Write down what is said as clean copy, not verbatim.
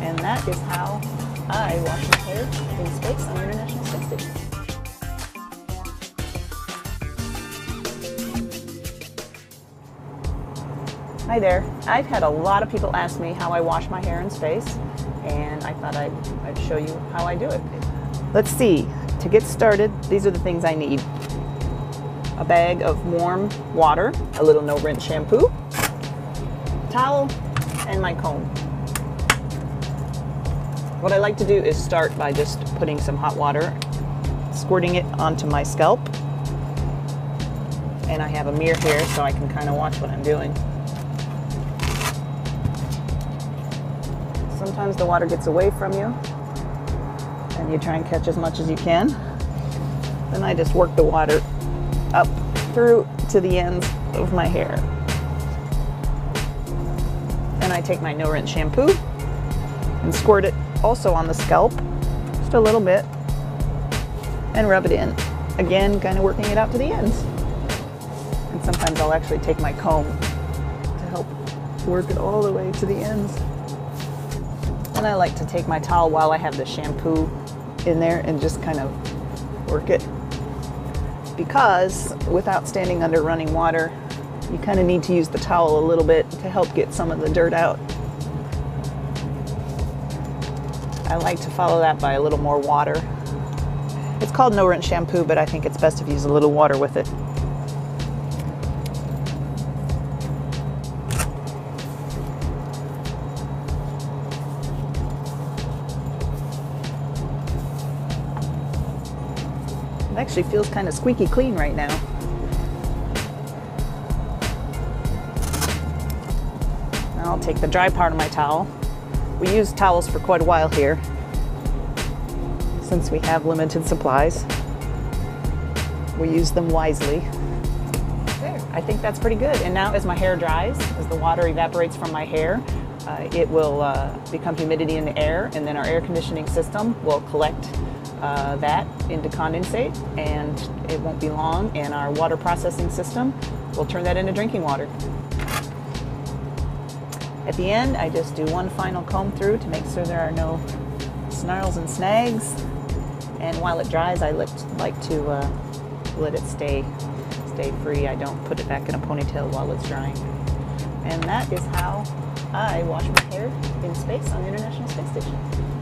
And that is how I wash my hair in space on International Space Station. Hi there. I've had a lot of people ask me how I wash my hair in space, and I thought I'd show you how I do it. Let's see. To get started, these are the things I need. A bag of warm water, a little no-rinse shampoo, towel, and my comb. What I like to do is start by just putting some hot water, squirting it onto my scalp. And I have a mirror here so I can kind of watch what I'm doing. Sometimes the water gets away from you and you try and catch as much as you can. Then I just work the water up through to the ends of my hair. Then I take my no-rinse shampoo and squirt it also on the scalp, just a little bit, and rub it in. Again, kind of working it out to the ends. And sometimes I'll actually take my comb to help work it all the way to the ends. And I like to take my towel while I have the shampoo in there and just kind of work it. Because without standing under running water, you kind of need to use the towel a little bit to help get some of the dirt out. I like to follow that by a little more water. It's called no-rinse shampoo, but I think it's best if you use a little water with it. It actually feels kind of squeaky clean right now. Now I'll take the dry part of my towel. We use towels for quite a while here, since we have limited supplies. We use them wisely. There, I think that's pretty good. And now as my hair dries, as the water evaporates from my hair, it will become humidity in the air, and then our air conditioning system will collect that into condensate, and it won't be long, and our water processing system will turn that into drinking water. At the end, I just do one final comb through to make sure there are no snarls and snags. And while it dries, I like to let it stay free. I don't put it back in a ponytail while it's drying. And that is how I wash my hair in space on the International Space Station.